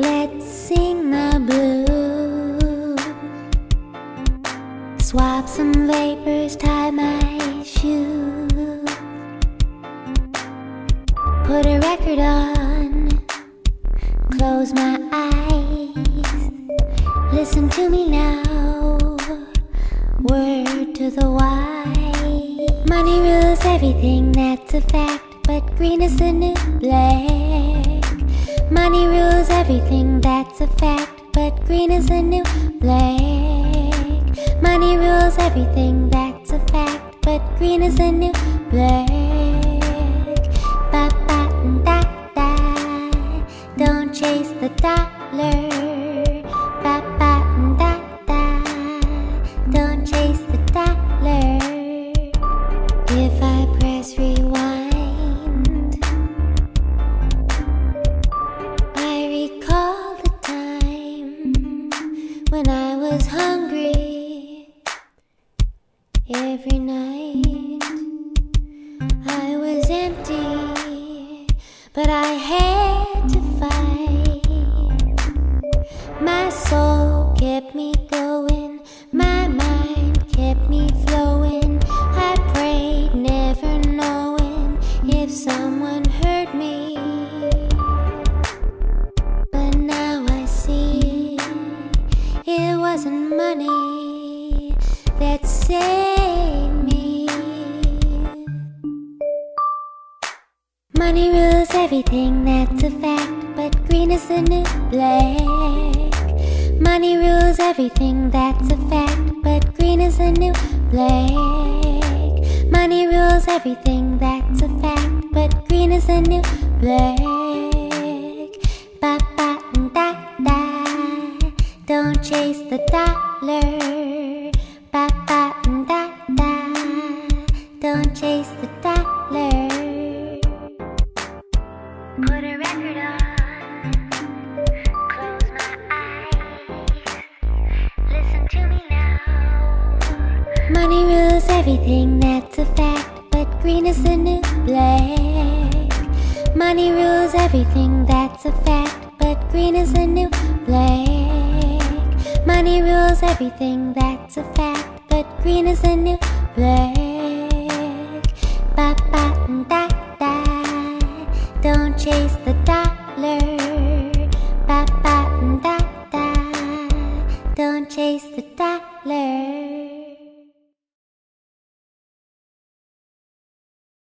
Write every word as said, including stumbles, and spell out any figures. Let's sing the blue. Swap some vapors, tie my shoes. Put a record on, close my eyes. Listen to me now, word to the wise. Money rules everything, that's a fact, but green is the new black. Money rules everything, that's a fact, but green is the new black. Money rules everything, that's a fact, but green is the new black. Ba ba da da, don't chase the dollar. Ba ba da da, don't chase the dollar. If I press rewind, when I was hungry every night, I was empty, but I had to fight. My soul kept me going, my mind kept me flowing. I prayed, never knowing if someone heard me. It wasn't money that saved me. Money rules everything, that's a fact, but green is the new black. Money rules everything, that's a fact, but green is the new black. Money rules everything, that's a fact, but green is the new black. Ba ba da da, don't chase the dollar. Ba ba da da, don't chase the dollar. Put a record on, close my eyes. Listen to me now. Money rules everything, that's a fact, but green is the new black. Money rules everything, that's a fact, but green is the new black. Money rules everything, that's a fact, but green is the new black. Ba ba da da, don't chase the dollar. Ba ba da da, don't chase the dollar.